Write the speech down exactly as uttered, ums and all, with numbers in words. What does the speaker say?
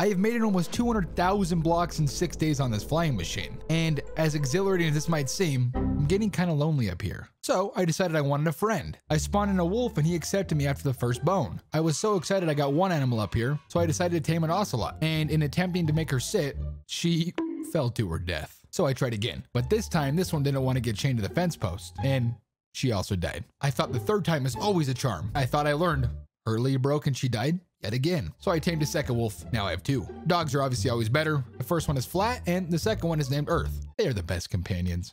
I have made it almost two hundred thousand blocks in six days on this flying machine, and as exhilarating as this might seem, I'm getting kind of lonely up here. So I decided I wanted a friend. I spawned in a wolf and he accepted me after the first bone. I was so excited I got one animal up here, so I decided to tame an ocelot, and in attempting to make her sit, she fell to her death. So I tried again, but this time this one didn't want to get chained to the fence post, and she also died. I thought the third time is always a charm. I thought I learned. Her lead broke and she died yet again. So I tamed a second wolf. Now I have two. Dogs are obviously always better. The first one is Flat and the second one is named Earth. They are the best companions.